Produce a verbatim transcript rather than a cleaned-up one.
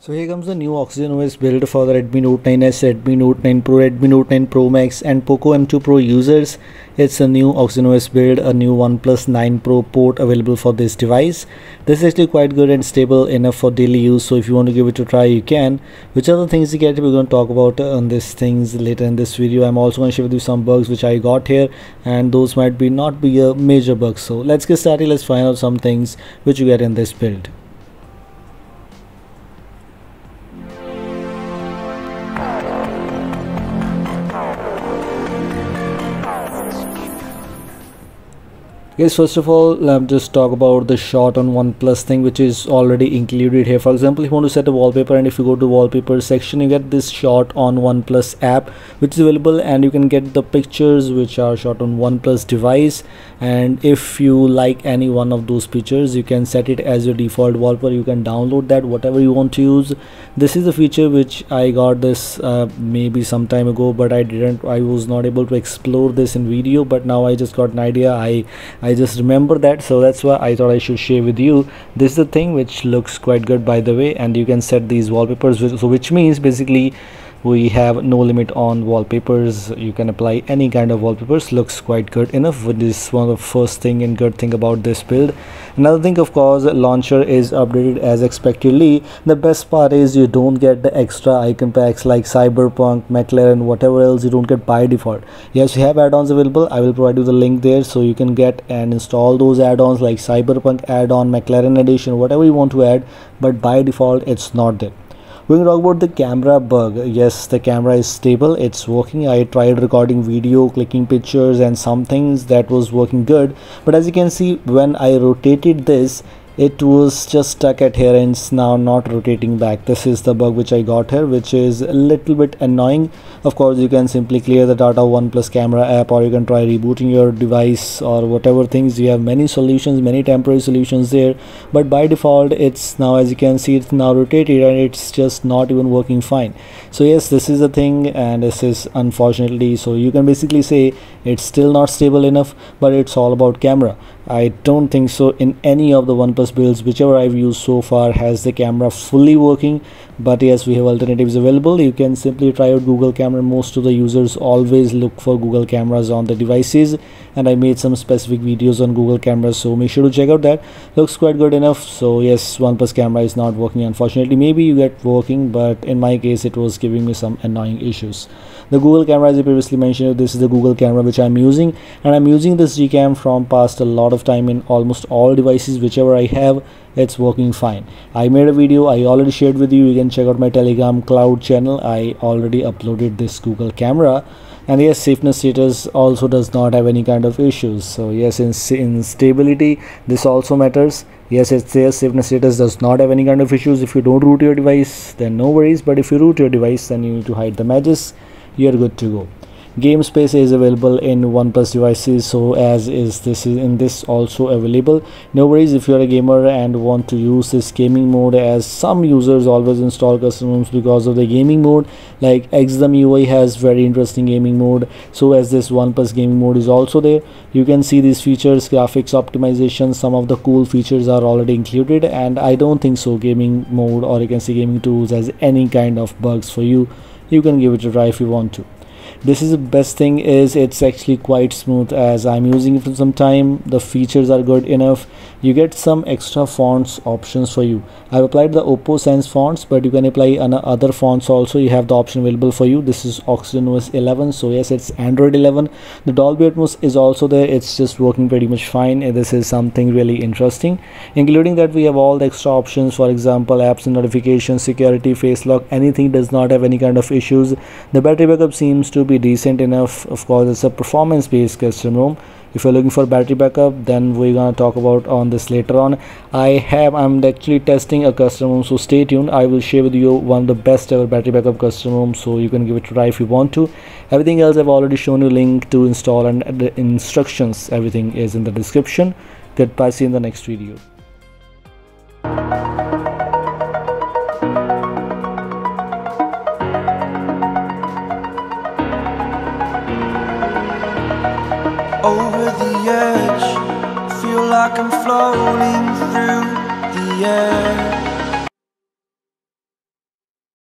So here comes the new OxygenOS build for the Redmi Note nine S, Redmi Note nine Pro, Redmi Note nine Pro Max and Poco M two Pro users. It's a new OxygenOS build, a new OnePlus nine Pro port available for this device. This is actually quite good and stable enough for daily use, so if you want to give it a try, you can. Which other things you get, we're going to talk about on these things later in this video. I'm also going to share with you some bugs which I got here, and those might be not be a major bug. So let's get started, let's find out some things which you get in this build. Guys, first of all, um, just talk about the shot on OnePlus thing which is already included here. For example, if you want to set a wallpaper, and if you go to wallpaper section, you get this shot on OnePlus app which is available, and you can get the pictures which are shot on OnePlus device, and if you like any one of those pictures, you can set it as your default wallpaper. You can download that, whatever you want to use. This is a feature which I got this uh, maybe some time ago, but I didn't, I was not able to explore this in video, but now I just got an idea. I, I I just remember that, so that's why I thought I should share with you. This is the thing which looks quite good, by the way, and you can set these wallpapers, which, so which means basically we have no limit on wallpapers. You can apply any kind of wallpapers. Looks quite good enough. This is one of the first thing and good thing about this build. Another thing, of course, launcher is updated as expectedly. The best part is you don't get the extra icon packs like Cyberpunk, McLaren, whatever else. You don't get by default. Yes, you have add-ons available. I will provide you the link there, so you can get and install those add-ons like Cyberpunk add-on, McLaren edition, whatever you want to add, but by default it's not there. We're going to talk about the camera bug. Yes, the camera is stable, it's working. I tried recording video, clicking pictures and some things that was working good, but as you can see, when I rotated this, it was just stuck at here and it's now not rotating back. This is the bug which I got here, which is a little bit annoying. Of course, you can simply clear the data OnePlus camera app, or you can try rebooting your device or whatever things. You have many solutions, many temporary solutions there, but by default it's now, as you can see, it's now rotated and it's just not even working fine. So yes, this is the thing, and this is unfortunately, so you can basically say it's still not stable enough, but it's all about camera. I don't think so in any of the OnePlus builds whichever I've used so far has the camera fully working, but yes, we have alternatives available. You can simply try out Google camera. Most of the users always look for Google cameras on the devices, and I made some specific videos on Google cameras, so make sure to check out that. Looks quite good enough. So yes, OnePlus camera is not working, unfortunately. Maybe you get working, but in my case it was giving me some annoying issues. The Google camera, as I previously mentioned, this is the Google camera which I'm using, and I'm using this Gcam from past a lot of time in almost all devices whichever I have. It's working fine. I made a video, I already shared with you. You can check out my Telegram cloud channel. I already uploaded this Google camera, and yes, safeness status also does not have any kind of issues. So yes, in, in stability this also matters. Yes, it's there. Safeness status does not have any kind of issues. If you don't root your device, then no worries, but if you root your device, then you need to hide the matches. You're good to go. Game space is available in OnePlus devices, so as is this is in this also available. No worries if you're a gamer and want to use this gaming mode, as some users always install custom ROMs because of the gaming mode, like X D A U I has very interesting gaming mode, so as this OnePlus gaming mode is also there. You can see these features, graphics optimization, some of the cool features are already included, and I don't think so gaming mode, or you can see gaming tools, as any kind of bugs for you. You can give it a try if you want to. This is the best thing, is it's actually quite smooth, as I'm using it for some time. The features are good enough. You get some extra fonts options for you. I've applied the Oppo Sense fonts, but you can apply other fonts also. You have the option available for you. This is OxygenOS eleven, so yes, it's Android eleven. The Dolby Atmos is also there. It's just working pretty much fine. This is something really interesting. Including that, we have all the extra options, for example apps and notifications, security, face lock, anything does not have any kind of issues. The battery backup seems to to be decent enough. Of course, it's a performance based custom ROM. If you're looking for battery backup, then we're gonna talk about on this later on. I have I'm actually testing a custom ROM, so stay tuned. I will share with you one of the best ever battery backup custom ROM, so you can give it a try if you want to. Everything else I've already shown you, link to install and the instructions, everything is in the description. Goodbye, see you in the next video. Over the edge, feel like I'm floating through the air.